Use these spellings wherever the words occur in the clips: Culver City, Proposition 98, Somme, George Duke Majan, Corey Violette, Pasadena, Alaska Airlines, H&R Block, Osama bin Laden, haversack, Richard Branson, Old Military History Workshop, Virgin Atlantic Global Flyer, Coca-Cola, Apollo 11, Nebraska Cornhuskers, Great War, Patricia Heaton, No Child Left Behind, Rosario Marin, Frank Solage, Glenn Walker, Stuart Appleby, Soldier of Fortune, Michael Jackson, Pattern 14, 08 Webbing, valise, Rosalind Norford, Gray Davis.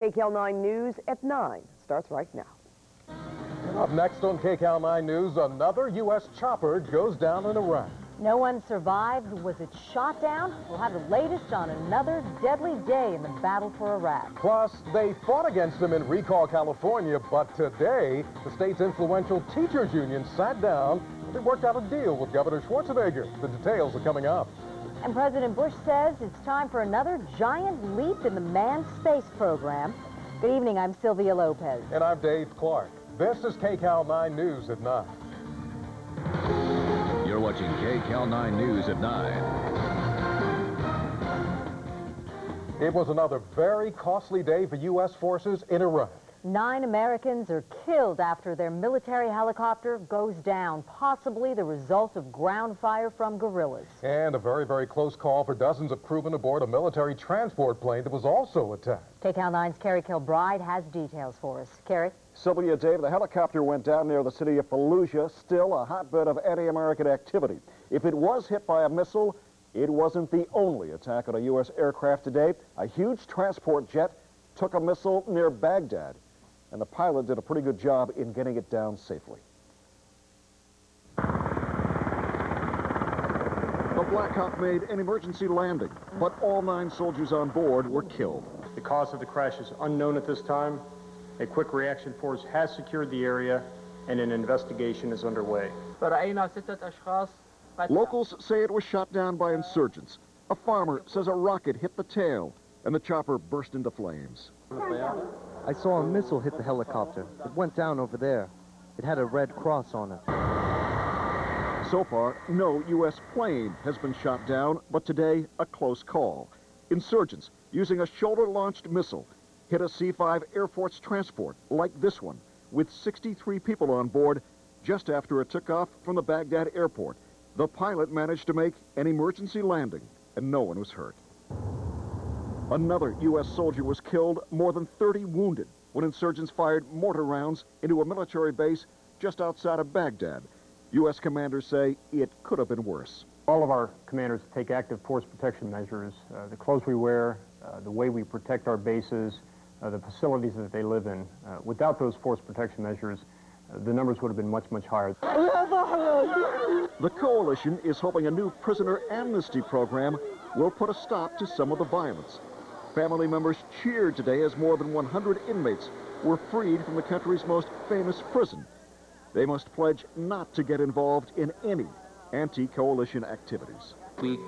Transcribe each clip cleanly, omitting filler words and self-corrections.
KCAL 9 News at 9 starts right now. Up next on KCAL 9 News, another U.S. chopper goes down in Iraq. No one survived. Was it shot down? We'll have the latest on another deadly day in the battle for Iraq. Plus, they fought against them in Recall, California, but today the state's influential teachers union sat down and worked out a deal with Governor Schwarzenegger. The details are coming up. And President Bush says it's time for another giant leap in the manned space program. Good evening, I'm Sylvia Lopez. And I'm Dave Clark. This is KCAL 9 News at 9. You're watching KCAL 9 News at 9. It was another very costly day for U.S. forces in Iraq. 9 Americans are killed after their military helicopter goes down, possibly the result of ground fire from guerrillas. And a very, very close call for dozens of crewmen aboard a military transport plane that was also attacked. KCAL 9's Carrie Kilbride has details for us. Carrie? Sylvia, Dave, the helicopter went down near the city of Fallujah, still a hotbed of anti-American activity. If it was hit by a missile, it wasn't the only attack on a U.S. aircraft today. A huge transport jet took a missile near Baghdad, and the pilot did a pretty good job in getting it down safely. The Black Hawk made an emergency landing, but all 9 soldiers on board were killed. The cause of the crash is unknown at this time. A quick reaction force has secured the area, and an investigation is underway. Locals say it was shot down by insurgents. A farmer says a rocket hit the tail, and the chopper burst into flames. I saw a missile hit the helicopter. It went down over there. It had a red cross on it. So far, no U.S. plane has been shot down, but today, a close call. Insurgents, using a shoulder-launched missile, hit a C-5 Air Force transport like this one with 63 people on board just after it took off from the Baghdad airport. The pilot managed to make an emergency landing, and no one was hurt. Another U.S. soldier was killed, more than 30 wounded, when insurgents fired mortar rounds into a military base just outside of Baghdad. U.S. commanders say it could have been worse. All of our commanders take active force protection measures. The clothes we wear, the way we protect our bases, the facilities that they live in. Without those force protection measures, the numbers would have been much, much higher. The coalition is hoping a new prisoner amnesty program will put a stop to some of the violence. Family members cheered today as more than 100 inmates were freed from the country's most famous prison. They must pledge not to get involved in any anti-coalition activities. We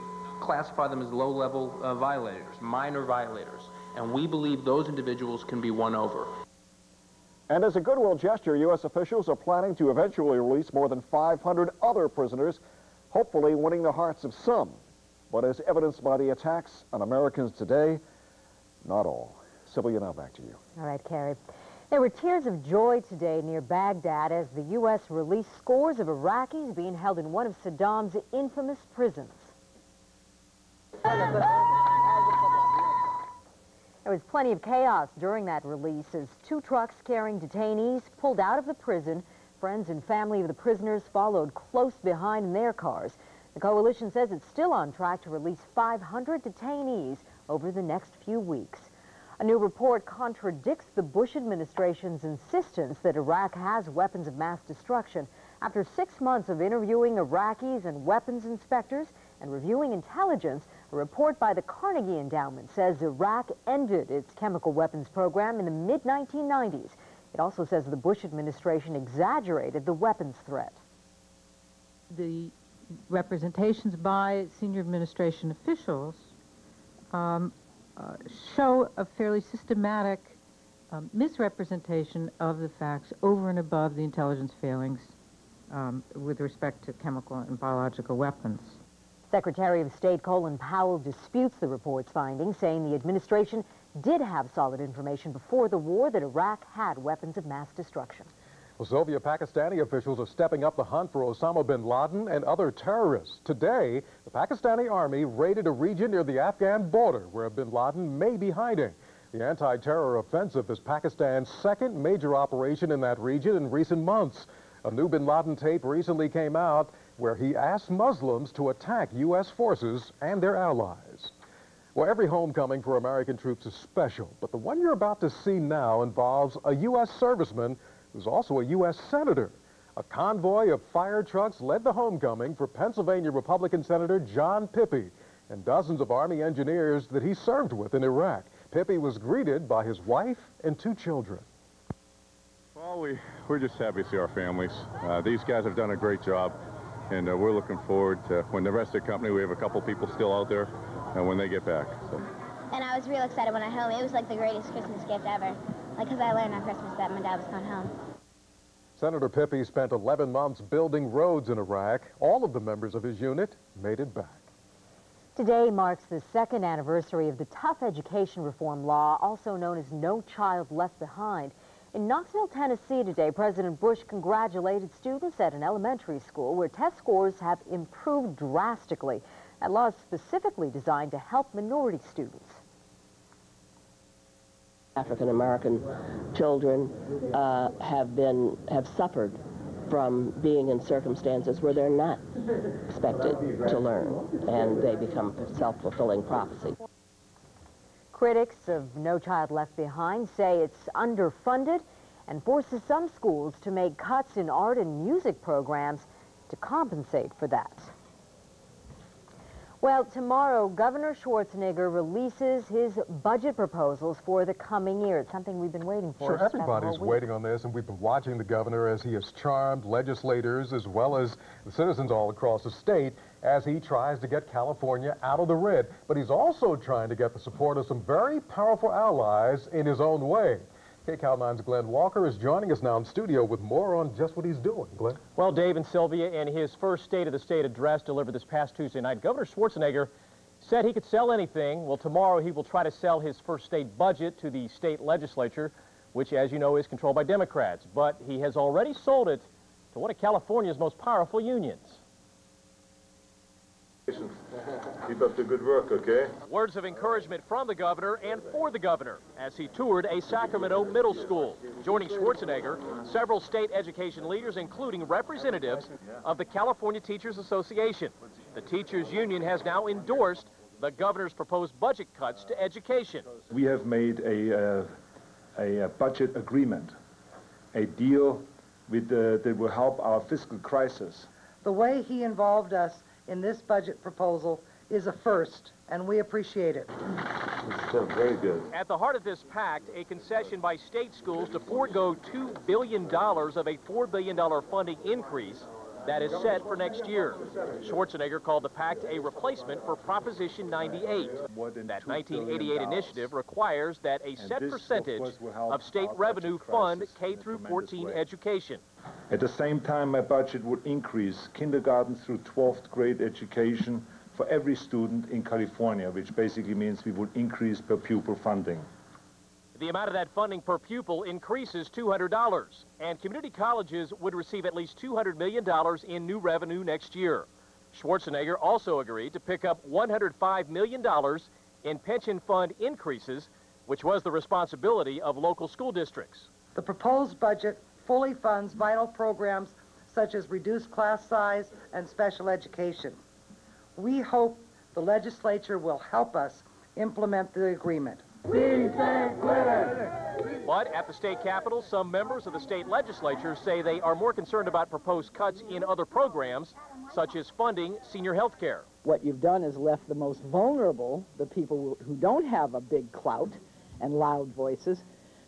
classify them as low-level violators, minor violators, and we believe those individuals can be won over. And as a goodwill gesture, U.S. officials are planning to eventually release more than 500 other prisoners, hopefully winning the hearts of some. But as evidenced by the attacks on Americans today, not all. Sylvia, now back to you. All right, Carrie. There were tears of joy today near Baghdad as the U.S. released scores of Iraqis being held in one of Saddam's infamous prisons. There was plenty of chaos during that release as 2 trucks carrying detainees pulled out of the prison. Friends and family of the prisoners followed close behind in their cars. The coalition says it's still on track to release 500 detainees over the next few weeks. A new report contradicts the Bush administration's insistence that Iraq has weapons of mass destruction. After 6 months of interviewing Iraqis and weapons inspectors and reviewing intelligence, a report by the Carnegie Endowment says Iraq ended its chemical weapons program in the mid-1990s. It also says the Bush administration exaggerated the weapons threat. The representations by senior administration officials show a fairly systematic misrepresentation of the facts over and above the intelligence failings with respect to chemical and biological weapons. Secretary of State Colin Powell disputes the report's findings, saying the administration did have solid information before the war that Iraq had weapons of mass destruction. Well, Sylvia, Pakistani officials are stepping up the hunt for Osama bin Laden and other terrorists. Today, the Pakistani army raided a region near the Afghan border where bin Laden may be hiding. The anti-terror offensive is Pakistan's second major operation in that region in recent months. A new bin Laden tape recently came out where he asked Muslims to attack U.S. forces and their allies. Well, every homecoming for American troops is special, but the one you're about to see now involves a U.S. serviceman who's also a U.S. senator. A convoy of fire trucks led the homecoming for Pennsylvania Republican Senator John Pippy and dozens of Army engineers that he served with in Iraq. Pippy was greeted by his wife and two children. Well, we're just happy to see our families. These guys have done a great job, and we're looking forward to when the rest of the company, we have a couple people still out there, and when they get back. So. And I was real excited when I home. It was like the greatest Christmas gift ever, like, because I learned on Christmas that my dad was going home. Senator Pippy spent 11 months building roads in Iraq. All of the members of his unit made it back. Today marks the second anniversary of the tough education reform law, also known as No Child Left Behind. In Knoxville, Tennessee today, President Bush congratulated students at an elementary school where test scores have improved drastically. That law is specifically designed to help minority students. African-American children have suffered from being in circumstances where they're not expected to learn, and they become self-fulfilling prophecy. Critics of No Child Left Behind say it's underfunded and forces some schools to make cuts in art and music programs to compensate for that. Well, tomorrow, Governor Schwarzenegger releases his budget proposals for the coming year. It's something we've been waiting for. Sure, everybody's waiting on this, and we've been watching the governor as he has charmed legislators as well as the citizens all across the state as he tries to get California out of the red. But he's also trying to get the support of some very powerful allies in his own way. KCAL 9's Glenn Walker is joining us now in studio with more on just what he's doing. Glenn? Well, Dave and Sylvia, in his first State of the State address delivered this past Tuesday night, Governor Schwarzenegger said he could sell anything. Well, tomorrow he will try to sell his first state budget to the state legislature, which, as you know, is controlled by Democrats. But he has already sold it to one of California's most powerful unions. Keep up the good work, okay? Words of encouragement from the governor and for the governor as he toured a Sacramento middle school. Joining Schwarzenegger, several state education leaders, including representatives of the California Teachers Association. The teachers union has now endorsed the governor's proposed budget cuts to education. We have made a budget agreement, a deal with that will help our fiscal crisis. The way he involved us in this budget proposal is a first, and we appreciate it. It's still very good. At the heart of this pact, a concession by state schools to forego $2 billion of a $4 billion funding increase that is set for next year. Schwarzenegger called the pact a replacement for Proposition 98. That 1988 initiative requires that a set percentage of state revenue fund K through 14 education. At the same time, my budget would increase kindergarten through 12th grade education for every student in California, which basically means we would increase per pupil funding. The amount of that funding per pupil increases $200, and community colleges would receive at least $200 million in new revenue next year. Schwarzenegger also agreed to pick up $105 million in pension fund increases, which was the responsibility of local school districts. The proposed budget fully funds vital programs such as reduced class size and special education. We hope the legislature will help us implement the agreement. We think winners! But at the state capitol, some members of the state legislature say they are more concerned about proposed cuts in other programs, such as funding senior health care. What you've done is left the most vulnerable, the people who don't have a big clout and loud voices,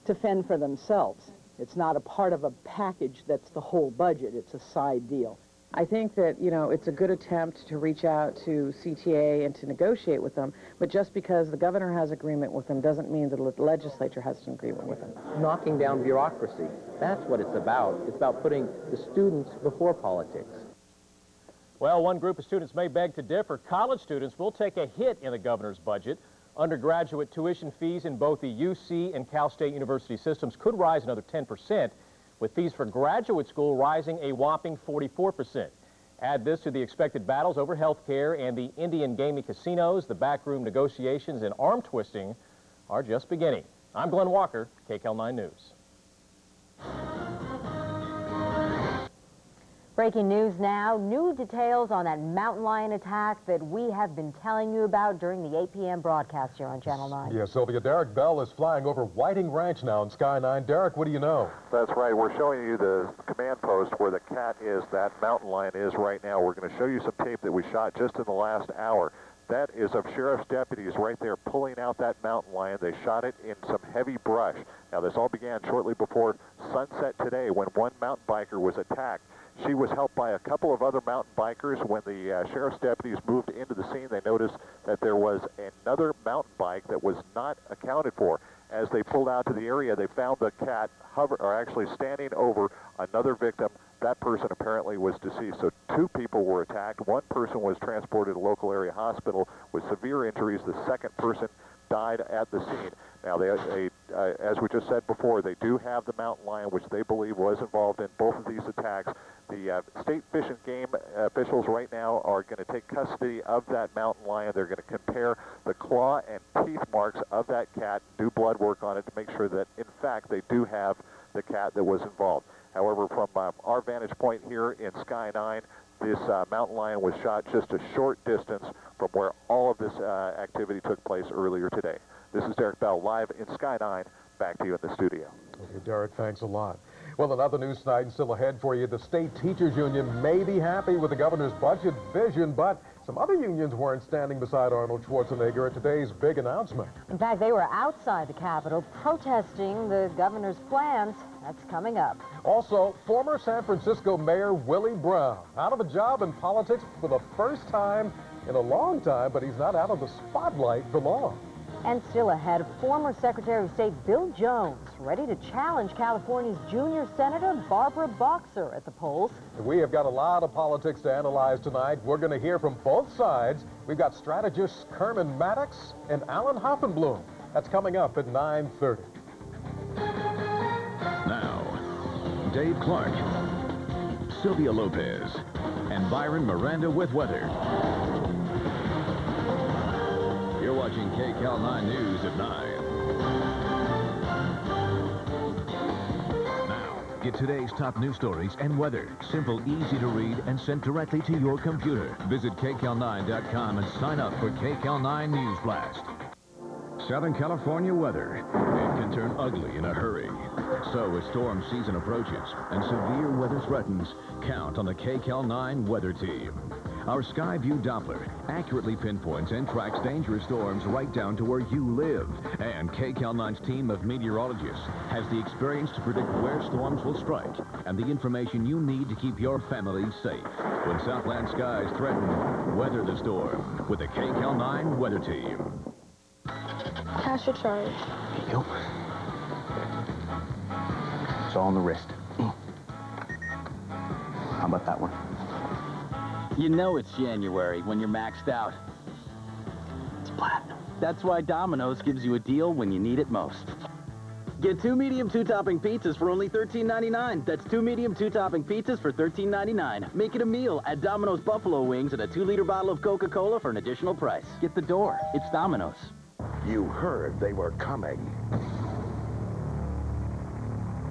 to fend for themselves. It's not a part of a package that's the whole budget. It's a side deal. I think that, you know, it's a good attempt to reach out to CTA and to negotiate with them, but just because the governor has agreement with them doesn't mean that the legislature has an agreement with them. Knocking down bureaucracy, that's what it's about. It's about putting the students before politics. Well, one group of students may beg to differ. College students will take a hit in the governor's budget. Undergraduate tuition fees in both the UC and Cal State University systems could rise another 10%, with fees for graduate school rising a whopping 44%. Add this to the expected battles over health care and the Indian gaming casinos. The backroom negotiations and arm twisting are just beginning. I'm Glenn Walker, KCAL 9 News. Breaking news now, new details on that mountain lion attack that we have been telling you about during the 8 p.m. broadcast here on Channel 9. Yes, Sylvia, Derek Bell is flying over Whiting Ranch now on Sky 9. Derek, what do you know? That's right. We're showing you the command post where the cat is, that mountain lion is right now. We're going to show you some tape that we shot just in the last hour. That is of sheriff's deputies right there pulling out that mountain lion. They shot it in some heavy brush. Now, this all began shortly before sunset today when one mountain biker was attacked. She was helped by a couple of other mountain bikers. When the sheriff's deputies moved into the scene, they noticed that there was another mountain bike that was not accounted for. As they pulled out to the area, they found the cat actually standing over another victim. That person apparently was deceased. So two people were attacked. One person was transported to a local area hospital with severe injuries. The second person died at the scene. Now, they as we just said before, they do have the mountain lion, which they believe was involved in both of these attacks. The state fish and game officials right now are going to take custody of that mountain lion. They're going to compare the claw and teeth marks of that cat, do blood work on it to make sure that, in fact, they do have the cat that was involved. However, from our vantage point here in Sky 9, this mountain lion was shot just a short distance from where all of this activity took place earlier today. This is Derek Bell live in Sky 9. Back to you in the studio. Okay, Derek, thanks a lot. Well, another news tonight and still ahead for you. The state teachers union may be happy with the governor's budget vision, but some other unions weren't standing beside Arnold Schwarzenegger at today's big announcement. In fact, they were outside the Capitol protesting the governor's plans. That's coming up. Also, former San Francisco Mayor Willie Brown, out of a job in politics for the first time in a long time, but he's not out of the spotlight for long. And still ahead, former Secretary of State Bill Jones ready to challenge California's junior senator Barbara Boxer at the polls. We have got a lot of politics to analyze tonight. We're going to hear from both sides. We've got strategists Kerman Maddox and Alan Hoffenblum. That's coming up at 9:30. Now, Dave Clark, Sylvia Lopez, and Byron Miranda with weather. You're watching KCAL 9 News at 9. Now, get today's top news stories and weather. Simple, easy to read, and sent directly to your computer. Visit KCAL9.com and sign up for KCAL 9 News Blast. Southern California weather. It can turn ugly in a hurry. So as storm season approaches and severe weather threatens, count on the KCAL 9 weather team. Our Skyview Doppler accurately pinpoints and tracks dangerous storms right down to where you live. And KCAL 9's team of meteorologists has the experience to predict where storms will strike and the information you need to keep your family safe. When Southland skies threaten, weather the storm with the KCAL 9 weather team. Cash or charge? There you go. It's all on the wrist. How about that one? You know it's January when you're maxed out. It's platinum. That's why Domino's gives you a deal when you need it most. Get two medium two-topping pizzas for only $13.99. That's two medium two-topping pizzas for $13.99. Make it a meal at Domino's Buffalo Wings and a 2-liter bottle of Coca-Cola for an additional price. Get the door. It's Domino's. You heard they were coming.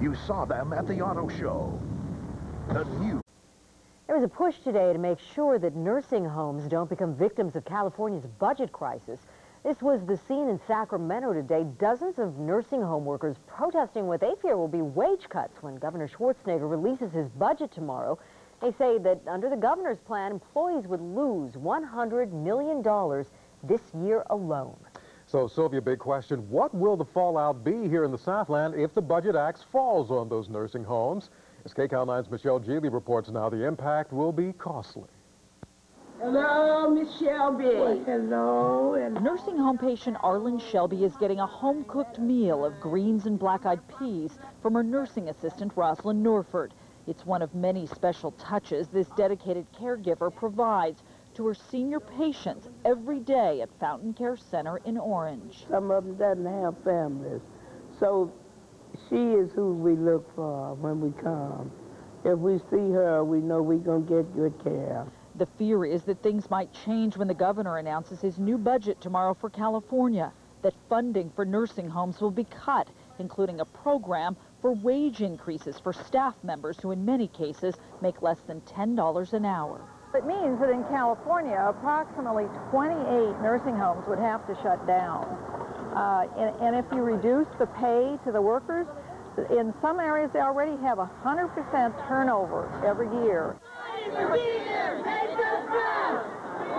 You saw them at the auto show. The new... There was a push today to make sure that nursing homes don't become victims of California's budget crisis. This was the scene in Sacramento today. Dozens of nursing home workers protesting what they fear will be wage cuts when Governor Schwarzenegger releases his budget tomorrow. They say that under the governor's plan, employees would lose $100 million this year alone. So, Sylvia, big question. What will the fallout be here in the Southland if the Budget Act falls on those nursing homes? As KCAL 9's Michelle Geely reports now, the impact will be costly. Hello, Miss Shelby. Hello. Nursing home patient Arlen Shelby is getting a home-cooked meal of greens and black-eyed peas from her nursing assistant, Rosalind Norford. It's one of many special touches this dedicated caregiver provides to her senior patients every day at Fountain Care Center in Orange. Some of them doesn't have families, so she is who we look for when we come. If we see her, we know we're going to get good care. The fear is that things might change when the governor announces his new budget tomorrow for California, that funding for nursing homes will be cut including a program for wage increases for staff members who in many cases make less than $10 an hour. It means that in California, approximately 28 nursing homes would have to shut down. And if you reduce the pay to the workers, in some areas they already have 100% turnover every year. We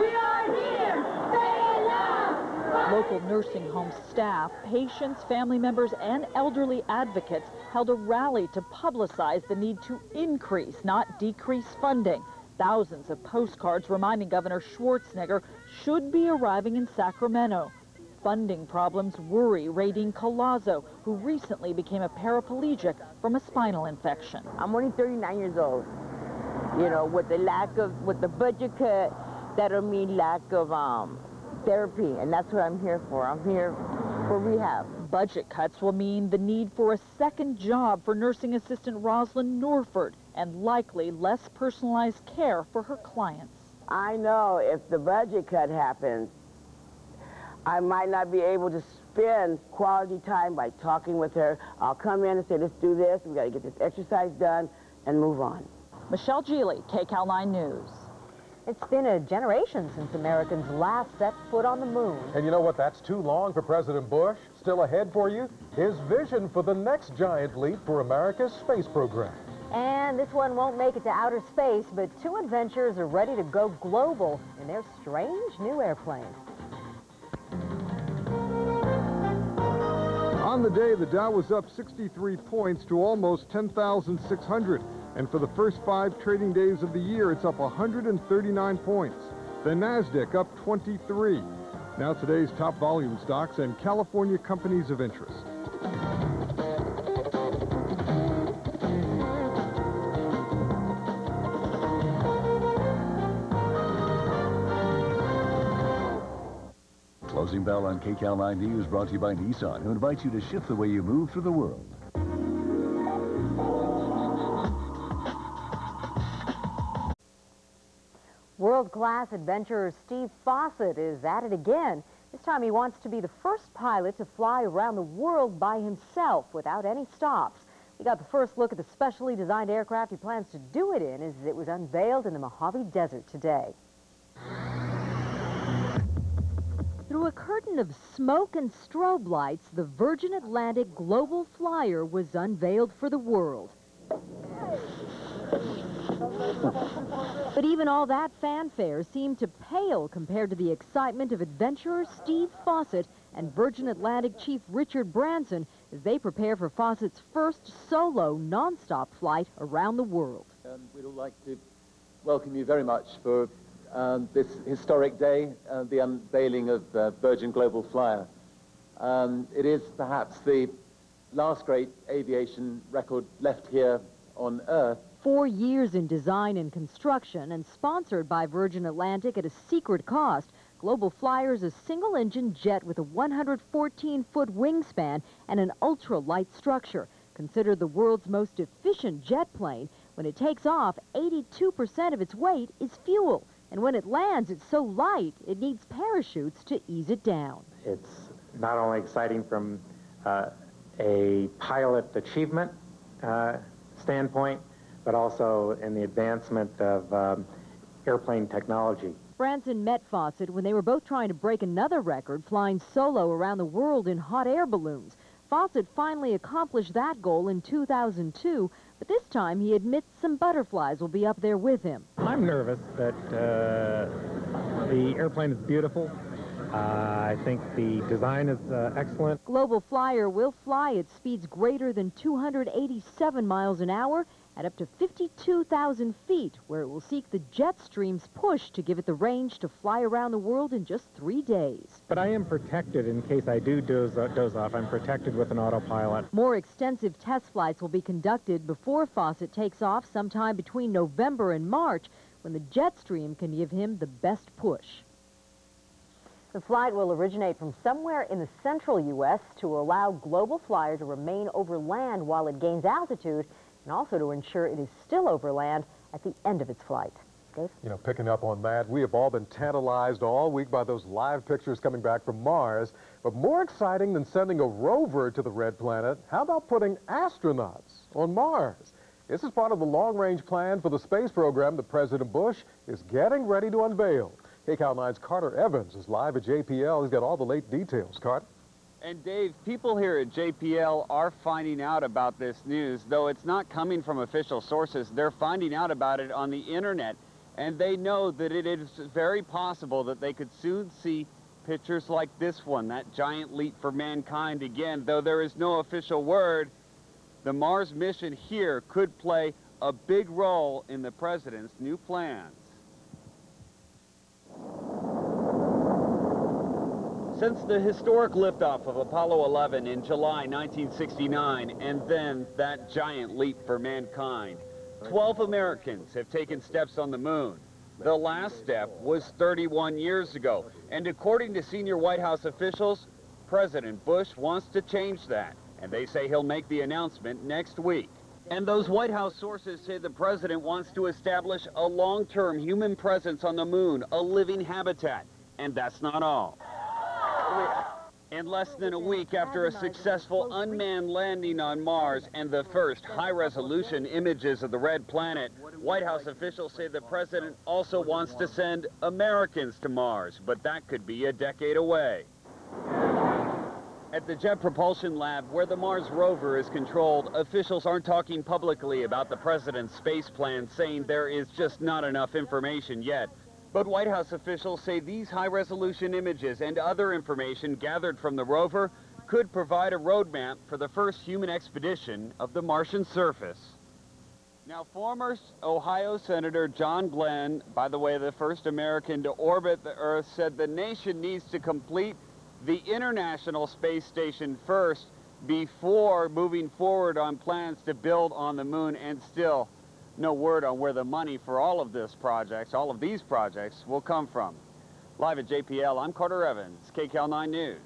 are here. Stay alive. Local nursing home staff, patients, family members, and elderly advocates held a rally to publicize the need to increase, not decrease funding. Thousands of postcards reminding Governor Schwarzenegger should be arriving in Sacramento. Funding problems worry Raydeen Collazo, who recently became a paraplegic from a spinal infection. I'm only 39 years old. You know, with the budget cut, that'll mean lack of therapy, and that's what I'm here for. I'm here for rehab. Budget cuts will mean the need for a second job for nursing assistant Roslyn Norford, and likely less personalized care for her clients. I know if the budget cut happens, I might not be able to spend quality time by talking with her. I'll come in and say, let's do this, we gotta get this exercise done, and move on. Michelle Geely, KCAL 9 News. It's been a generation since Americans last set foot on the moon. And you know what? That's too long for President Bush. Still ahead for you, his vision for the next giant leap for America's space program. And this one won't make it to outer space, but two adventurers are ready to go global in their strange new airplane. On the day, the Dow was up 63 points to almost 10,600. And for the first 5 trading days of the year, it's up 139 points. The Nasdaq up 23. Now today's top volume stocks and California companies of interest. Closing bell on KCAL 9 News, brought to you by Nissan, who invites you to shift the way you move through the world. World-class adventurer Steve Fossett is at it again. This time he wants to be the first pilot to fly around the world by himself without any stops. We got the first look at the specially designed aircraft he plans to do it in as it was unveiled in the Mojave Desert today. Through a curtain of smoke and strobe lights, the Virgin Atlantic Global Flyer was unveiled for the world. But even all that fanfare seemed to pale compared to the excitement of adventurer Steve Fossett and Virgin Atlantic Chief Richard Branson as they prepare for Fossett's first solo nonstop flight around the world. We'd all like to welcome you very much for this historic day, the unveiling of Virgin Global Flyer. It is perhaps the last great aviation record left here on Earth. 4 years in design and construction and sponsored by Virgin Atlantic at a secret cost, Global Flyer's a single-engine jet with a 114-foot wingspan and an ultra-light structure. Considered the world's most efficient jet plane, when it takes off, 82% of its weight is fuel. And when it lands, it's so light, it needs parachutes to ease it down. It's not only exciting from a pilot achievement standpoint, but also in the advancement of airplane technology. Branson met Fossett when they were both trying to break another record, flying solo around the world in hot air balloons. Fossett finally accomplished that goal in 2002, but this time he admits some butterflies will be up there with him. I'm nervous, but the airplane is beautiful. I think the design is excellent. Global Flyer will fly at speeds greater than 287 miles an hour, at up to 52,000 feet, where it will seek the jet stream's push to give it the range to fly around the world in just 3 days. But I am protected in case I do doze off. I'm protected with an autopilot. More extensive test flights will be conducted before Fossett takes off sometime between November and March, when the jet stream can give him the best push. The flight will originate from somewhere in the central U.S. to allow Global Flyer to remain over land while it gains altitude, and also to ensure it is still over land at the end of its flight. Dave? You know, picking up on that, we have all been tantalized all week by those live pictures coming back from Mars. But more exciting than sending a rover to the red planet, how about putting astronauts on Mars? This is part of the long-range plan for the space program that President Bush is getting ready to unveil. KCAL 9's Carter Evans is live at JPL. He's got all the late details, Carter. And Dave, people here at JPL are finding out about this news, though it's not coming from official sources. They're finding out about it on the internet, and they know that it is very possible that they could soon see pictures like this one, that giant leap for mankind again. Though there is no official word, the Mars mission here could play a big role in the president's new plans. Since the historic liftoff of Apollo 11 in July 1969, and then that giant leap for mankind, 12 Americans have taken steps on the moon. The last step was 31 years ago, and according to senior White House officials, President Bush wants to change that, and they say he'll make the announcement next week. And those White House sources say the president wants to establish a long-term human presence on the moon, a living habitat, and that's not all. And less than a week after a successful unmanned landing on Mars and the first high-resolution images of the red planet, White House officials say the president also wants to send Americans to Mars, but that could be a decade away. At the Jet Propulsion Lab, where the Mars rover is controlled, officials aren't talking publicly about the president's space plan, saying there is just not enough information yet. But White House officials say these high-resolution images and other information gathered from the rover could provide a roadmap for the first human expedition of the Martian surface. Now, former Ohio Senator John Glenn, by the way, the first American to orbit the Earth, said the nation needs to complete the International Space Station first before moving forward on plans to build on the moon, and still no word on where the money for all of these projects, will come from. Live at JPL, I'm Carter Evans, KCAL 9 News.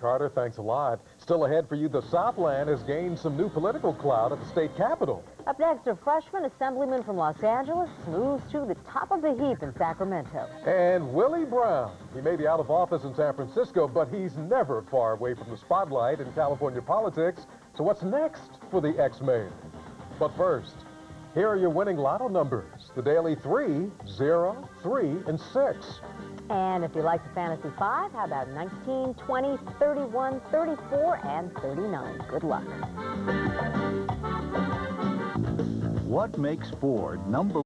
Carter, thanks a lot. Still ahead for you, the Southland has gained some new political clout at the state capitol. Up next, a freshman assemblyman from Los Angeles moves to the top of the heap in Sacramento. And Willie Brown, he may be out of office in San Francisco, but he's never far away from the spotlight in California politics. So what's next for the ex-mayor? But first, here are your winning lotto numbers, the daily 3, 0, 3, and 6. And if you like the fantasy 5, how about 19, 20, 31, 34, and 39? Good luck. What makes Ford number?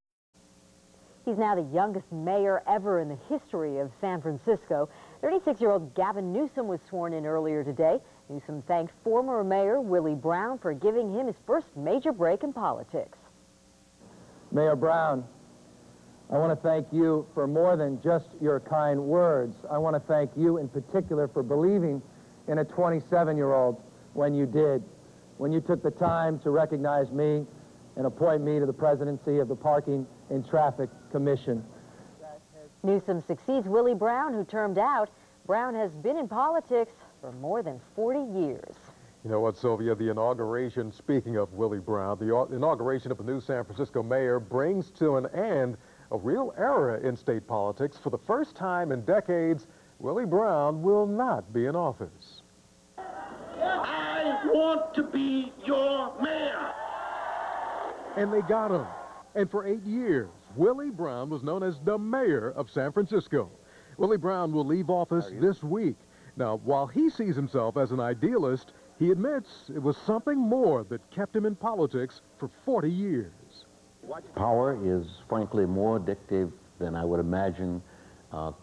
He's now the youngest mayor ever in the history of San Francisco. 36-year-old Gavin Newsom was sworn in earlier today. Newsom thanked former mayor Willie Brown for giving him his first major break in politics. Mayor Brown, I want to thank you for more than just your kind words. I want to thank you in particular for believing in a 27-year-old when you did, when you took the time to recognize me and appoint me to the presidency of the Parking and Traffic Commission. Newsom succeeds Willie Brown, who termed out. Brown has been in politics for more than 40 years. You know what, Sylvia, the inauguration, speaking of Willie Brown, the inauguration of the new San Francisco mayor brings to an end a real era in state politics. For the first time in decades, Willie Brown will not be in office. I want to be your mayor. And they got him. And for 8 years, Willie Brown was known as the mayor of San Francisco. Willie Brown will leave office this week. Now, while he sees himself as an idealist, he admits it was something more that kept him in politics for 40 years. Power is, frankly, more addictive than I would imagine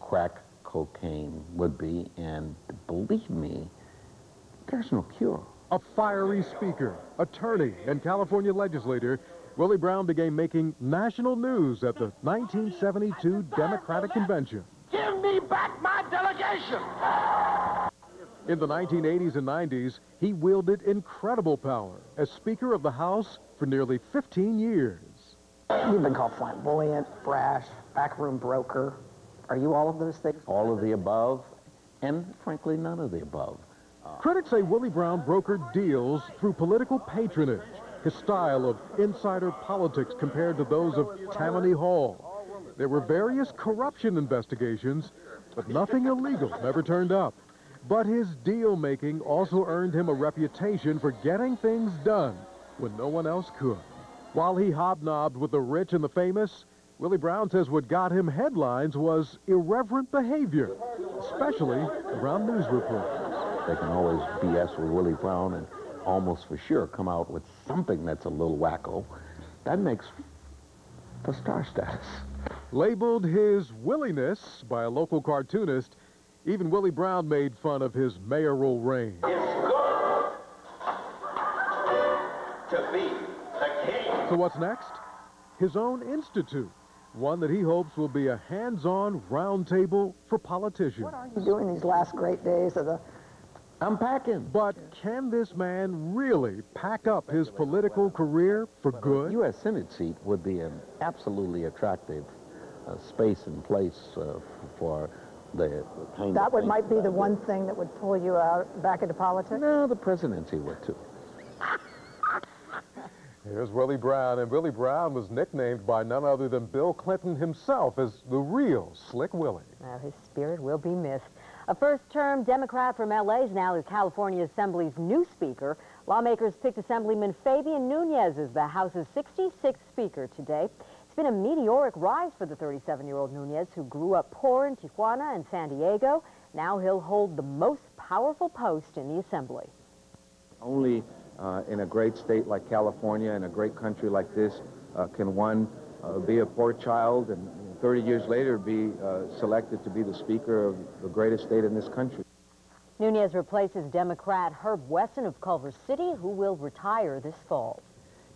crack cocaine would be, and believe me, there's no cure. A fiery speaker, attorney, and California legislator, Willie Brown began making national news at the 1972 Democratic Convention. Give me back my delegation! In the 1980s and 90s, he wielded incredible power as Speaker of the House for nearly 15 years. You've been called flamboyant, brash, backroom broker. Are you all of those things? All of the above, and frankly, none of the above. Critics say Willie Brown brokered deals through political patronage. His style of insider politics compared to those of Tammany Hall. There were various corruption investigations, but nothing illegal ever turned up. But his deal-making also earned him a reputation for getting things done when no one else could. While he hobnobbed with the rich and the famous, Willie Brown says what got him headlines was irreverent behavior, especially around news reports. They can always BS with Willie Brown and almost for sure come out with something that's a little wacko. That makes for star status. Labeled his williness by a local cartoonist, even Willie Brown made fun of his mayoral reign. It's good to be the king. So what's next? His own institute, one that he hopes will be a hands-on roundtable for politicians. What are you doing these last great days of the... I'm packing. But can this man really pack up his political career for good? The U.S. Senate seat would be an absolutely attractive space and place for... That might be the one thing that would pull you out back into politics? No, the presidency would, too. Here's Willie Brown, and Willie Brown was nicknamed by none other than Bill Clinton himself as the real Slick Willie. Well, his spirit will be missed. A first-term Democrat from L.A. now is California Assembly's new speaker. Lawmakers picked Assemblyman Fabian Nunez as the House's 66th speaker today. It's been a meteoric rise for the 37-year-old Nunez, who grew up poor in Tijuana and San Diego. Now he'll hold the most powerful post in the Assembly. Only in a great state like California and a great country like this can one be a poor child and 30 years later be selected to be the Speaker of the greatest state in this country. Nunez replaces Democrat Herb Wesson of Culver City, who will retire this fall.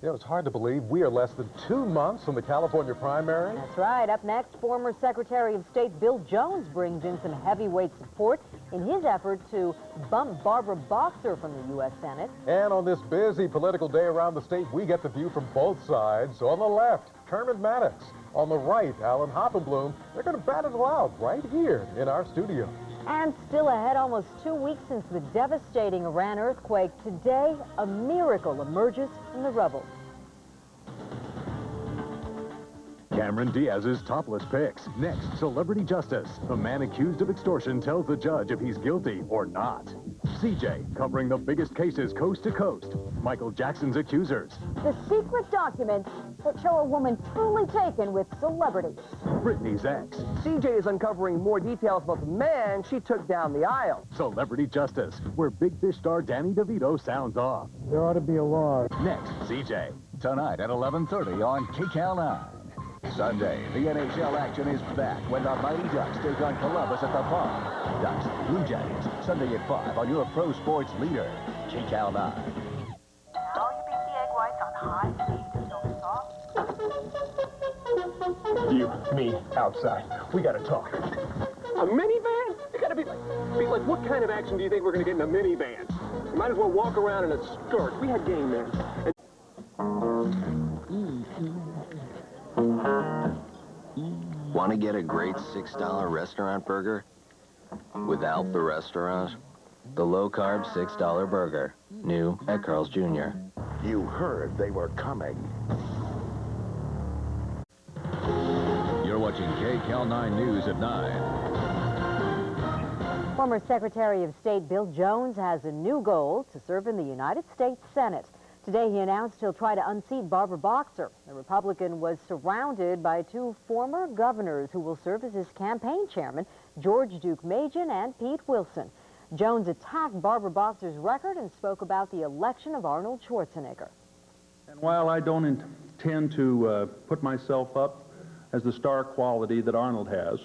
You know, it's hard to believe we are less than 2 months from the California primary. That's right. Up next, former Secretary of State Bill Jones brings in some heavyweight support in his effort to bump Barbara Boxer from the U.S. Senate. And on this busy political day around the state, we get the view from both sides. On the left, Kerman Maddox. On the right, Alan Hoffenblum. They're going to bat it out right here in our studio. And still ahead, almost 2 weeks since the devastating Iran earthquake, today a miracle emerges from the rubble. Cameron Diaz's topless pics. Next, celebrity justice. The man accused of extortion tells the judge if he's guilty or not. CJ covering the biggest cases coast to coast. Michael Jackson's accusers. The secret documents that show a woman truly taken with celebrities. Britney's ex. CJ is uncovering more details about the man she took down the aisle. Celebrity justice, where Big Fish star Danny DeVito sounds off. There ought to be a law. Next, CJ. Tonight at 11:30 on KCAL 9. Sunday, the NHL action is back when the Mighty Ducks take on Columbus at the Palm. Ducks, Blue Jackets, Sunday at 5 on your pro sports leader, KCAL 9. Just all you beat the egg whites on high heat until soft. You, me, outside. We gotta talk. A minivan? It gotta be like, what kind of action do you think we're gonna get in a minivan? You might as well walk around in a skirt. We had game there. Want to get a great $6 restaurant burger? Without the restaurant? The low-carb $6 burger. New at Carl's Jr. You heard they were coming. You're watching KCAL 9 News at 9. Former Secretary of State Bill Jones has a new goal: to serve in the United States Senate. Today he announced he'll try to unseat Barbara Boxer. The Republican was surrounded by two former governors who will serve as his campaign chairman, George Duke Majan and Pete Wilson. Jones attacked Barbara Boxer's record and spoke about the election of Arnold Schwarzenegger. And while I don't intend to put myself up as the star quality that Arnold has,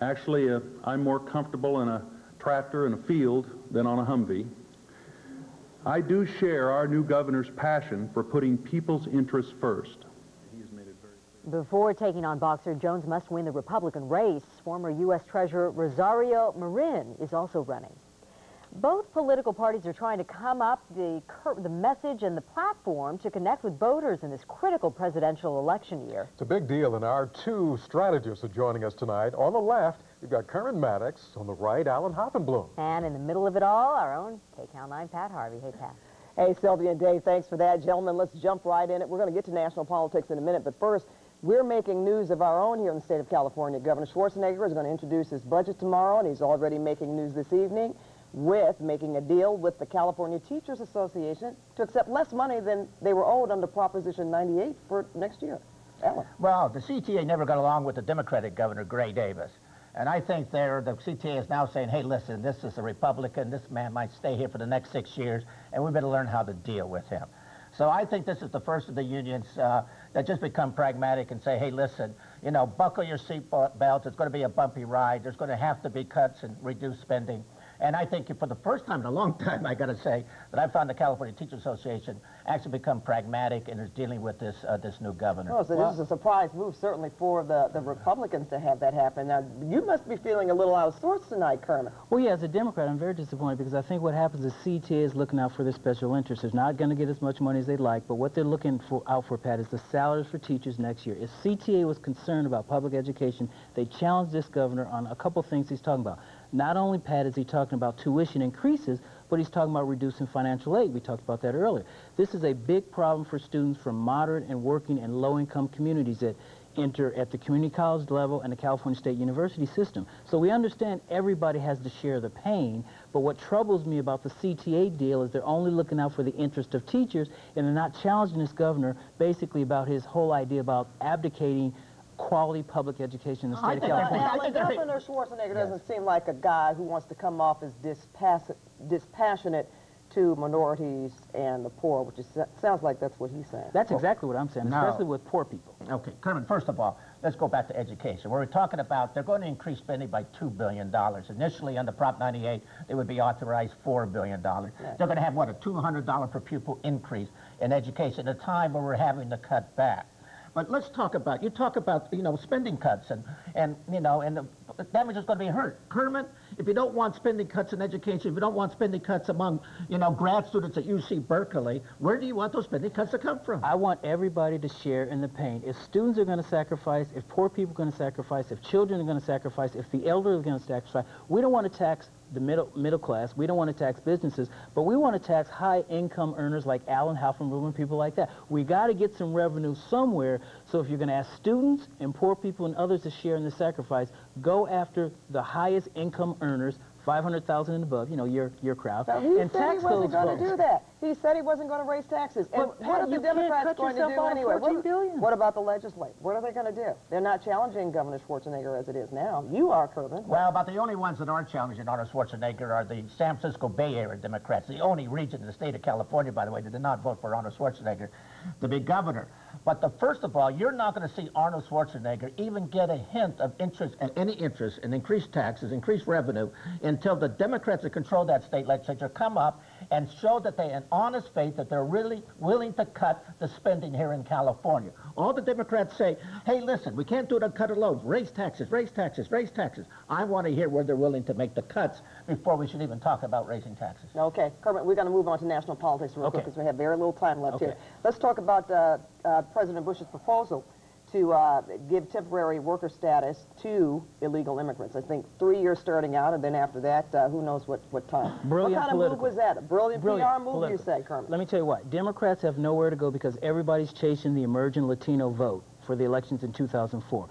actually I'm more comfortable in a tractor in a field than on a Humvee. I do share our new governor's passion for putting people's interests first. Before taking on Boxer, Jones must win the Republican race. Former U.S. Treasurer Rosario Marin is also running. Both political parties are trying to come up the message and the platform to connect with voters in this critical presidential election year. It's a big deal, and our two strategists are joining us tonight. On the left, we've got Kerman Maddox. On the right, Alan Hoffenblum. And in the middle of it all, our own KCAL 9 Pat Harvey. Hey, Pat. Hey, Sylvia and Dave, thanks for that. Gentlemen, let's jump right in it. We're going to get to national politics in a minute, but first, We're making news of our own here in the state of California. Governor Schwarzenegger is going to introduce his budget tomorrow, and he's already making news this evening with making a deal with the California Teachers Association to accept less money than they were owed under Proposition 98 for next year. Alan. Well, the CTA never got along with the Democratic Governor, Gray Davis. And I think the CTA is now saying, hey, listen, this is a Republican. This man might stay here for the next 6 years, and we better learn how to deal with him. So I think this is the first of the unions that just become pragmatic and say, hey, listen, you know, buckle your seatbelts. It's going to be a bumpy ride. There's going to have to be cuts and reduced spending. And I think for the first time in a long time, I got to say, that I found the California Teachers Association actually become pragmatic and is dealing with this this new governor. Oh, so well, this is a surprise move, certainly, for the Republicans to have that happen. Now, you must be feeling a little out of sorts tonight, Kerman. Well, yeah, as a Democrat, I'm very disappointed because I think what happens is CTA is looking out for their special interests. They're not going to get as much money as they'd like, but what they're looking for, out for, Pat, is the salaries for teachers next year. If CTA was concerned about public education, they challenged this governor on a couple things he's talking about. Not only, Pat, is he talking about tuition increases, but he's talking about reducing financial aid. We talked about that earlier. This is a big problem for students from moderate and working and low-income communities that enter at the community college level and the California State University system. So we understand everybody has to share the pain, but what troubles me about the CTA deal is they're only looking out for the interest of teachers, and they're not challenging this governor basically about his whole idea about abdicating quality public education in the state of California. Alan, Governor Schwarzenegger doesn't seem like a guy who wants to come off as dispassionate to minorities and the poor, which is, sounds like that's what he's saying. That's exactly what I'm saying, especially with poor people. Okay, Kerman, first of all, let's go back to education. We're talking about they're going to increase spending by $2 billion. Initially, under Prop 98, they would be authorized $4 billion. Right. They're going to have, what, a $200 per pupil increase in education at a time where we're having to cut back. But let's talk about, you talk about, you know, spending cuts and you know, and the damage is going to be hurt. Kerman, if you don't want spending cuts in education, if you don't want spending cuts among, you know, grad students at UC Berkeley, where do you want those spending cuts to come from? I want everybody to share in the pain. If students are going to sacrifice, if poor people are going to sacrifice, if children are going to sacrifice, if the elderly are going to sacrifice, we don't want to tax the middle class. We don't want to tax businesses, but we want to tax high-income earners like Alan Hoffenblum and people like that. We got to get some revenue somewhere, so if you're going to ask students and poor people and others to share in the sacrifice, go after the highest income earners, 500,000 and above, you know, your crowd, and tax those folks. He said he wasn't going to do that. He said he wasn't going to raise taxes. And but what are the Democrats going to do anyway? What about the legislature? What are they going to do? They're not challenging Governor Schwarzenegger as it is now. You are, Kerman. Well, about the only ones that aren't challenging Governor Schwarzenegger are the San Francisco Bay Area Democrats, the only region in the state of California, by the way, that did not vote for Arnold Schwarzenegger to be governor. But first of all, you're not going to see Arnold Schwarzenegger even get a hint of interest, any interest in increased taxes, increased revenue, until the Democrats that control that state legislature come up and show that they, in honest faith, that they're really willing to cut the spending here in California. All the Democrats say, hey, listen, we can't do it on cut it low. Raise taxes, raise taxes, raise taxes. I want to hear where they're willing to make the cuts before we should even talk about raising taxes. Okay, Kerman, we're going to move on to national politics real quick because we have very little time left here. Let's talk about President Bush's proposal to give temporary worker status to illegal immigrants. I think 3 years starting out, and then after that, who knows what time. Brilliant. What kind of move was that? A brilliant PR move, you say, Kerman? Let me tell you what. Democrats have nowhere to go because everybody's chasing the emerging Latino vote for the elections in 2004.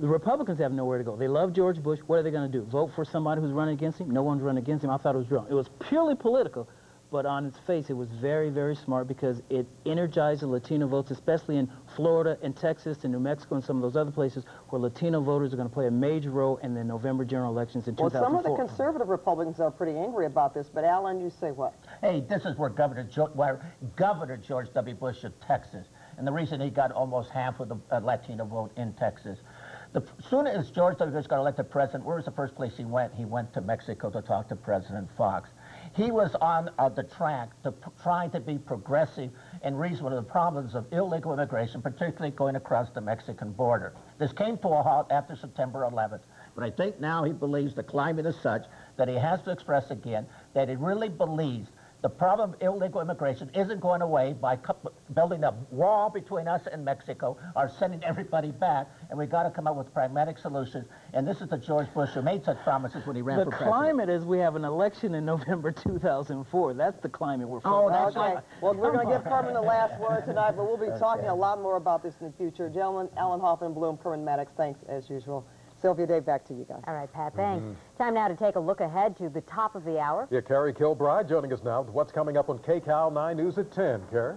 The Republicans have nowhere to go. They love George Bush. What are they going to do? Vote for somebody who's running against him? No one's running against him. I thought it was wrong. It was purely political. But on its face, it was very, very smart because it energized the Latino votes, especially in Florida and Texas and New Mexico and some of those other places where Latino voters are going to play a major role in the November general elections in 2004. Well, some of the conservative Republicans are pretty angry about this, but Alan, you say what? Hey, this is where Governor George W. Bush of Texas, and the reason he got almost half of the Latino vote in Texas. As soon as George W. Bush got elected president, where was the first place he went? He went to Mexico to talk to President Fox. He was on the track to trying to be progressive and reason one of the problems of illegal immigration, particularly going across the Mexican border. This came to a halt after September 11th, but I think now he believes the climate is such that he has to express again that he really believes The problem of illegal immigration isn't going away by building a wall between us and Mexico or sending everybody back, and we've got to come up with pragmatic solutions. And this is the George Bush who made such promises when he ran for president. The climate is we have an election in November 2004. That's the climate we're from. Oh, that's okay. Right. Well, we're going to give Kerman the last word tonight, but we'll be talking a lot more about this in the future. Gentlemen, Alan Hoffenblum, Kerman Maddox, thanks as usual. Sylvia, Dave, back to you guys. All right, Pat, thanks. Time now to take a look ahead to the top of the hour. Yeah, Carrie Kilbride joining us now with what's coming up on KCAL 9 News at 10. Carrie?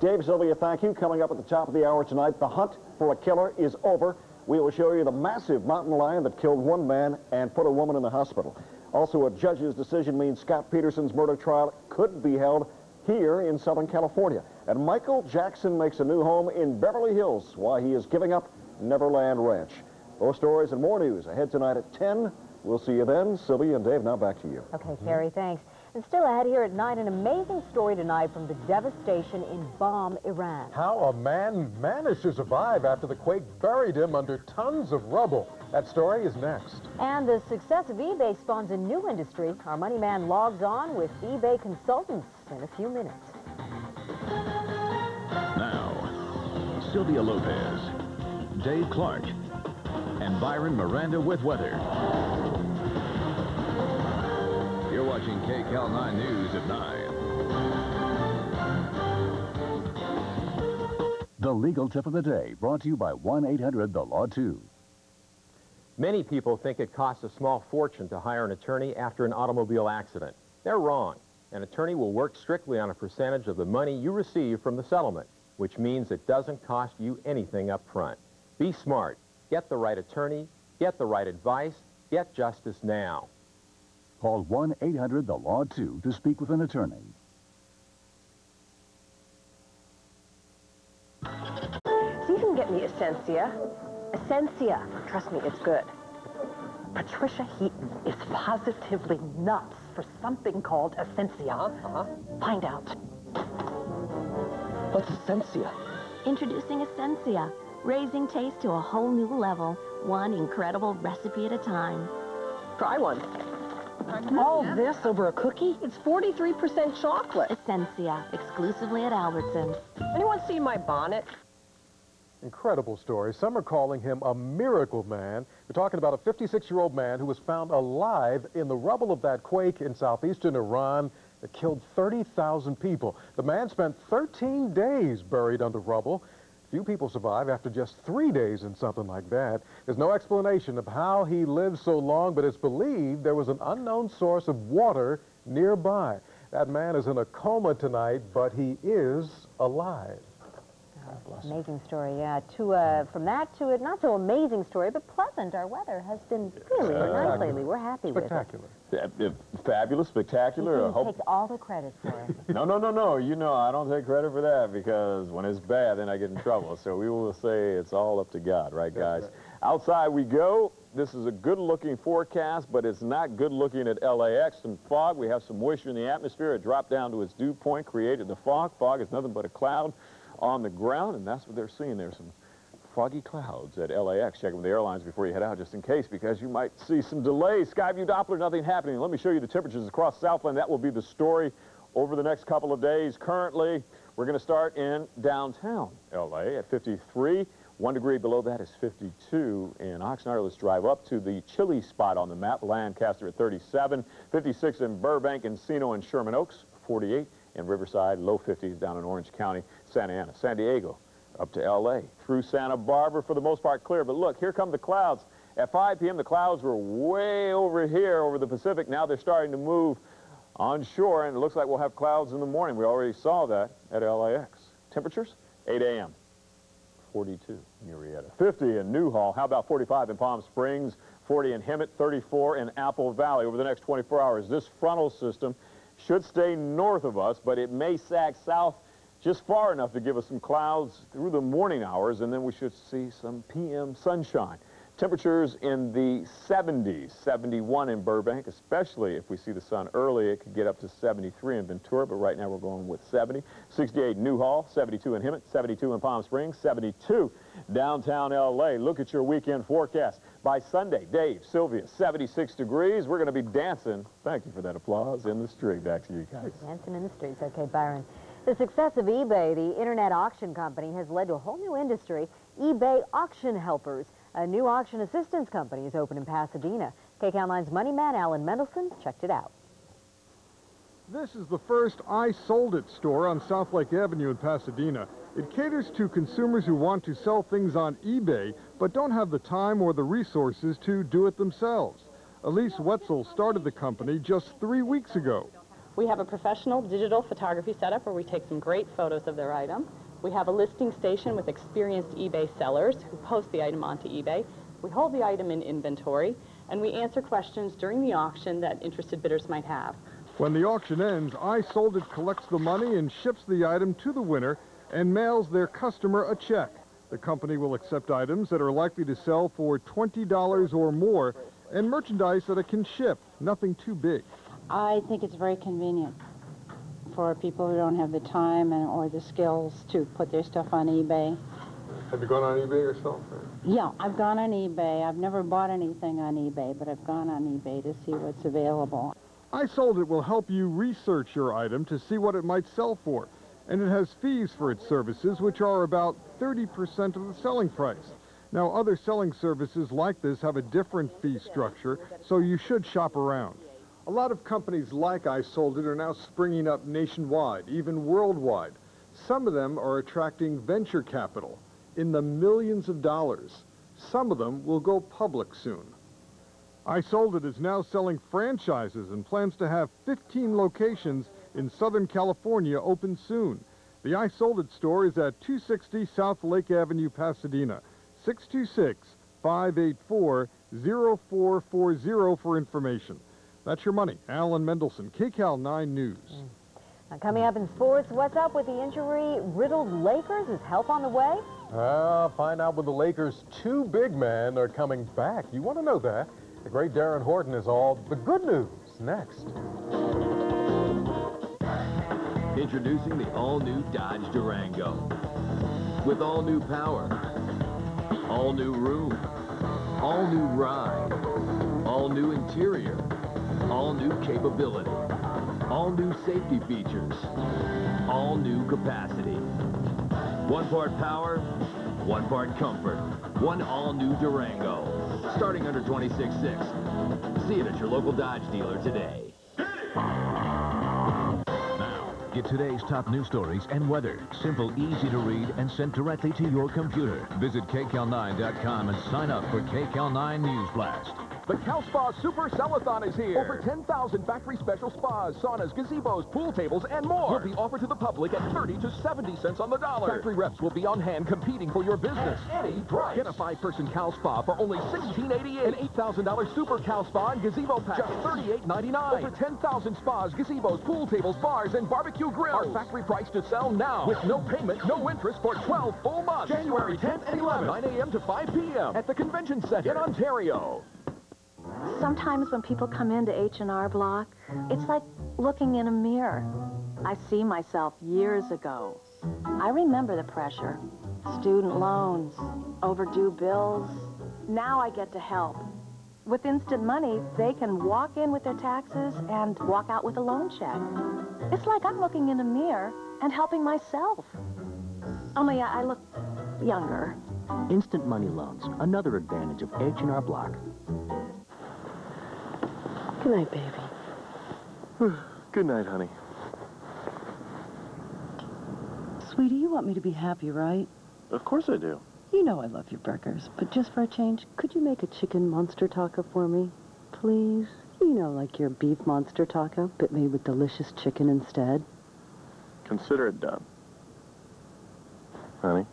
Dave, Sylvia, thank you. Coming up at the top of the hour tonight, the hunt for a killer is over. We will show you the massive mountain lion that killed one man and put a woman in the hospital. Also, a judge's decision means Scott Peterson's murder trial could be held here in Southern California. And Michael Jackson makes a new home in Beverly Hills while he is giving up Neverland Ranch. Those stories and more news ahead tonight at 10. We'll see you then. Sylvia and Dave, now back to you. Okay, Carrie, thanks. And still ahead here at 9, an amazing story tonight from the devastation in bomb Iran. How a man managed to survive after the quake buried him under tons of rubble. That story is next. And the success of eBay spawns a new industry. Our money man logs on with eBay consultants in a few minutes. Now, Sylvia Lopez, Dave Clark, and Byron Miranda with weather. You're watching KCAL 9 News at 9. The legal tip of the day brought to you by 1-800-THE-LAW-2. Many people think it costs a small fortune to hire an attorney after an automobile accident. They're wrong. An attorney will work strictly on a percentage of the money you receive from the settlement, which means it doesn't cost you anything up front. Be smart. Get the right attorney, get the right advice, get justice now. Call 1-800-THE-LAW-2 to speak with an attorney. See if you can get me Essencia. Essencia. Trust me, it's good. Patricia Heaton is positively nuts for something called Essencia. Find out. What's Essencia? Introducing Essencia. Raising taste to a whole new level, one incredible recipe at a time. Try one. All this over a cookie? It's 43% chocolate. Essencia, exclusively at Albertsons. Anyone see my bonnet? Incredible story. Some are calling him a miracle man. We're talking about a 56-year-old man who was found alive in the rubble of that quake in southeastern Iran that killed 30,000 people. The man spent 13 days buried under rubble. Few people survive after just 3 days in something like that. There's no explanation of how he lived so long, but it's believed there was an unknown source of water nearby. That man is in a coma tonight, but he is alive. Amazing story, yeah. From that to a not so amazing story, but pleasant. Our weather has been really nice lately. We're happy with it. Spectacular. Fabulous, spectacular. He takes all the credit for it. No. You know, I don't take credit for that because when it's bad, then I get in trouble. So we will say it's all up to God, right, guys? Right. Outside we go. This is a good-looking forecast, but it's not good-looking at LAX. Some fog. We have some moisture in the atmosphere. It dropped down to its dew point, created the fog. Fog is nothing but a cloud on the ground, and that's what they're seeing. There's some foggy clouds at LAX. Check with the airlines before you head out, just in case, because you might see some delays. Skyview Doppler, nothing happening. Let me show you the temperatures across Southland. That will be the story over the next couple of days. Currently, we're going to start in downtown LA at 53. 1 degree below that is 52 in Oxnard. Let's drive up to the chilly spot on the map. Lancaster at 37, 56 in Burbank, Encino, and Sherman Oaks, 48. In Riverside, low 50s down in Orange County, Santa Ana, San Diego, up to LA, through Santa Barbara, for the most part clear. But look, here come the clouds. At 5 p.m., the clouds were way over here over the Pacific. Now they're starting to move onshore, and it looks like we'll have clouds in the morning. We already saw that at LAX. Temperatures, 8 a.m., 42 in Murrieta, 50 in Newhall. How about 45 in Palm Springs, 40 in Hemet, 34 in Apple Valley. Over the next 24 hours, this frontal system should stay north of us, but it may sag south just far enough to give us some clouds through the morning hours, and then we should see some p.m. sunshine. Temperatures in the 70s, 71 in Burbank, especially if we see the sun early. It could get up to 73 in Ventura, but right now we're going with 70. 68 in Newhall, 72 in Hemet, 72 in Palm Springs, 72 downtown L.A. Look at your weekend forecast. by Sunday. Dave, Sylvia, 76 degrees. We're going to be dancing. Thank you for that applause in the street. Back to you guys. Dancing in the streets. Okay, Byron. The success of eBay, the internet auction company, has led to a whole new industry, eBay Auction Helpers. A new auction assistance company is open in Pasadena. KCAL 9's money man, Alan Mendelson, checked it out. This is the first I Sold It store on South Lake Avenue in Pasadena. It caters to consumers who want to sell things on eBay, but don't have the time or the resources to do it themselves. Elise Wetzel started the company just 3 weeks ago. We have a professional digital photography setup where we take some great photos of their item. We have a listing station with experienced eBay sellers who post the item onto eBay. We hold the item in inventory, and we answer questions during the auction that interested bidders might have. When the auction ends, iSoldIt collects the money and ships the item to the winner and mails their customer a check. The company will accept items that are likely to sell for $20 or more and merchandise that it can ship, nothing too big. I think it's very convenient for people who don't have the time and or the skills to put their stuff on eBay. Have you gone on eBay yourself? Or? Yeah, I've gone on eBay. I've never bought anything on eBay, but I've gone on eBay to see what's available. iSoldIt will help you research your item to see what it might sell for, and it has fees for its services, which are about 30% of the selling price. Now, other selling services like this have a different fee structure, so you should shop around. A lot of companies like iSoldIt are now springing up nationwide, even worldwide. Some of them are attracting venture capital in the millions of dollars. Some of them will go public soon. iSoldIt is now selling franchises and plans to have 15 locations in Southern California open soon. The iSoldIt store is at 260 South Lake Avenue, Pasadena. 626-584-0440 for information. That's your money. Alan Mendelson, KCAL 9 News. Now coming up in sports, what's up with the injury-riddled Lakers? Is help on the way? Find out when the Lakers' two big men are coming back. You want to know that. The great Darren Horton is all the good news next. Introducing the all-new Dodge Durango. With all-new power, all-new room, all-new ride, all-new interior, all-new capability, all-new safety features, all-new capacity. One part power, one part comfort, one all-new Durango. Starting under $26,600. See it at your local Dodge dealer today. Now, get today's top news stories and weather. Simple, easy to read, and sent directly to your computer. Visit KCAL9.com and sign up for KCAL 9 News Blast. The CalSpa Super Sell-a-thon is here. Over 10,000 factory special spas, saunas, gazebos, pool tables, and more will be offered to the public at 30 to 70 cents on the dollar. Factory reps will be on hand competing for your business. At any price. Get a five-person CalSpa for only $1,688. An $8,000 Super CalSpa and gazebo pack, just $38.99. Over 10,000 spas, gazebos, pool tables, bars, and barbecue grills. Our factory price to sell now with no payment, no interest for 12 full months. January 10th and 11th, 9 a.m. to 5 p.m. at the Convention Center in Ontario. Sometimes when people come into H&R Block, it's like looking in a mirror. I see myself years ago. I remember the pressure. Student loans, overdue bills. Now I get to help. With instant money, they can walk in with their taxes and walk out with a loan check. It's like I'm looking in a mirror and helping myself. Only I look younger. Instant money loans, another advantage of H&R Block. Good night, baby. Good night, honey. Sweetie, you want me to be happy, right? Of course I do. You know I love your burgers, but just for a change, could you make a chicken monster taco for me? Please? You know, like your beef monster taco, but made with delicious chicken instead. Consider it done. Honey,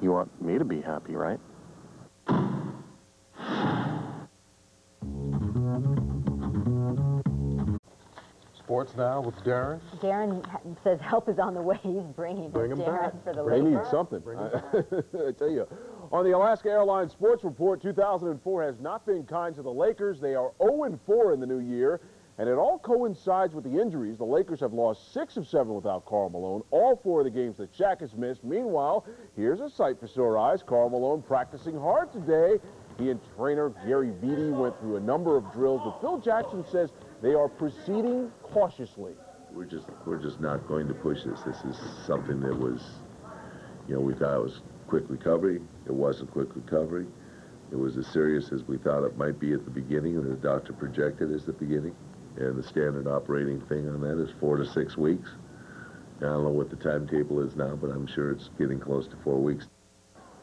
you want me to be happy, right? Sports now with Darren. Darren says help is on the way. He's bringing Darren back. For the Lakers. They need something. I tell you. On the Alaska Airlines Sports Report, 2004 has not been kind to the Lakers. They are 0-4 in the new year. And it all coincides with the injuries. The Lakers have lost 6 of 7 without Carl Malone, all 4 of the games that Shaq has missed. Meanwhile, here's a sight for sore eyes. Carl Malone practicing hard today. He and trainer Gary Vitti went through a number of drills, but Phil Jackson says they are proceeding cautiously. We're just not going to push this. This is something that was, you know, we thought it was quick recovery. It wasn't quick recovery. It was as serious as we thought it might be at the beginning, and the doctor projected as the beginning. And the standard operating thing on that is 4 to 6 weeks. Now, I don't know what the timetable is now, but I'm sure it's getting close to 4 weeks.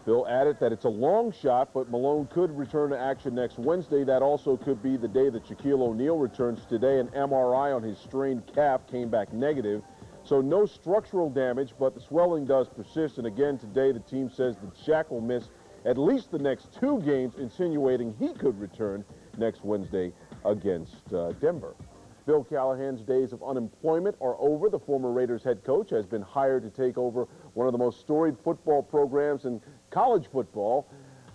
Phil added that it's a long shot, but Malone could return to action next Wednesday. That also could be the day that Shaquille O'Neal returns today. An MRI on his strained calf came back negative. So no structural damage, but the swelling does persist. And again, today the team says that Shaq will miss at least the next 2 games, insinuating he could return next Wednesday against Denver. Bill Callahan's days of unemployment are over. The former Raiders head coach has been hired to take over one of the most storied football programs in college football.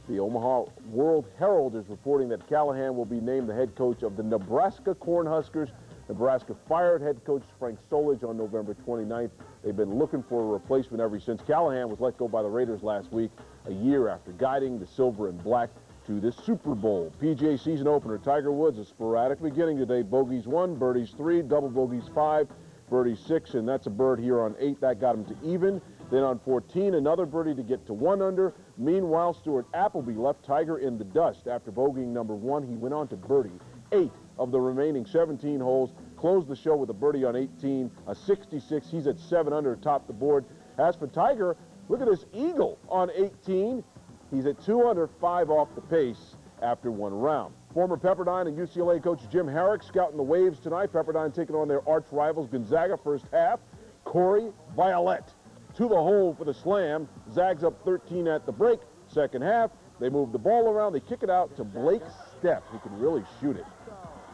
The Omaha World Herald is reporting that Callahan will be named the head coach of the Nebraska Cornhuskers. Nebraska fired head coach Frank Solage on November 29th. They've been looking for a replacement ever since. Callahan was let go by the Raiders last week, a year after guiding the Silver and Black to this Super Bowl. PGA season opener, Tiger Woods, a sporadic beginning today. Bogeys 1, birdies 3, double bogeys 5, birdies 6, and that's a bird here on 8. That got him to even. Then on 14, another birdie to get to 1 under. Meanwhile, Stuart Appleby left Tiger in the dust. After bogeying number 1, he went on to birdie 8 of the remaining 17 holes. Closed the show with a birdie on 18, a 66. He's at 7 under, atop the board. As for Tiger, look at this eagle on 18. He's at 2 under, 5 off the pace after 1 round. Former Pepperdine and UCLA coach Jim Herrick scouting the waves tonight. Pepperdine taking on their arch rivals Gonzaga. First half, Corey Violette to the hole for the slam. Zags up 13 at the break. Second half, they move the ball around. They kick it out to Blake Stepp, who can really shoot it.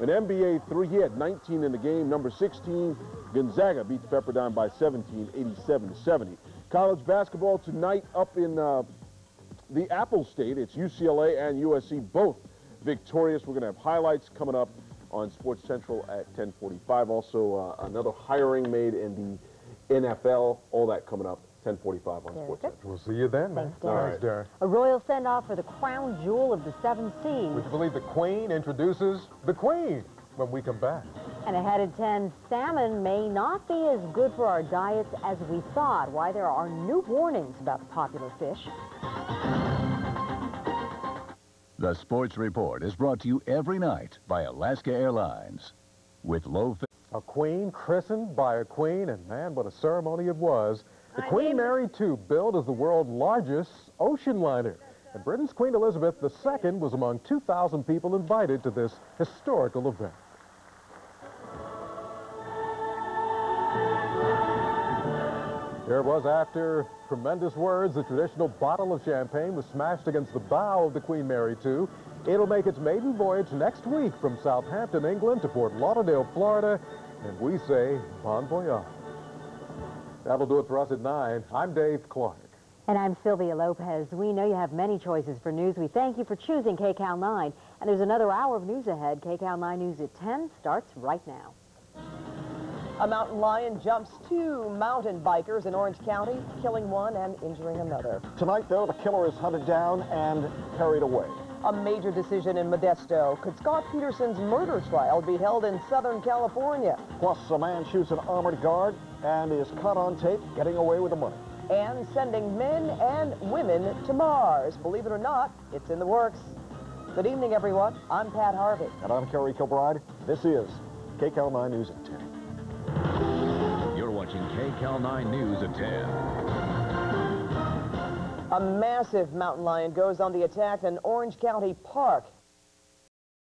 An NBA 3, he had 19 in the game. Number 16, Gonzaga beats Pepperdine by 17, 87-70. College basketball tonight up in the Apple State. It's UCLA and USC, both victorious. We're going to have highlights coming up on Sports Central at 10:45. Also, another hiring made in the NFL. All that coming up 10:45 on Sports Central. We'll see you then, man. All right, Derek. A royal send-off for the crown jewel of the 7 Seas. Would you believe the Queen introduces the Queen when we come back? And ahead at 10, salmon may not be as good for our diets as we thought. Why there are new warnings about the popular fish. The Sports Report is brought to you every night by Alaska Airlines. With low... A queen christened by a queen, and man, what a ceremony it was. The Queen Mary II, billed as the world's largest ocean liner. And Britain's Queen Elizabeth II was among 2,000 people invited to this historical event. There it was. After tremendous words, the traditional bottle of champagne was smashed against the bow of the Queen Mary II. It'll make its maiden voyage next week from Southampton, England to Fort Lauderdale, Florida, and we say bon voyage. That'll do it for us at 9. I'm Dave Clark. And I'm Sylvia Lopez. We know you have many choices for news. We thank you for choosing KCAL 9. And there's another hour of news ahead. KCAL 9 News at 10 starts right now. A mountain lion jumps 2 mountain bikers in Orange County, killing 1 and injuring another. Tonight, though, the killer is hunted down and carried away. A major decision in Modesto. Could Scott Peterson's murder trial be held in Southern California? Plus, a man shoots an armored guard and is caught on tape getting away with the money. And sending men and women to Mars. Believe it or not, it's in the works. Good evening, everyone. I'm Pat Harvey. And I'm Kerry Kilbride. This is KCAL 9 News at 10. You're watching KCAL 9 News at 10. A massive mountain lion goes on the attack in Orange County Park.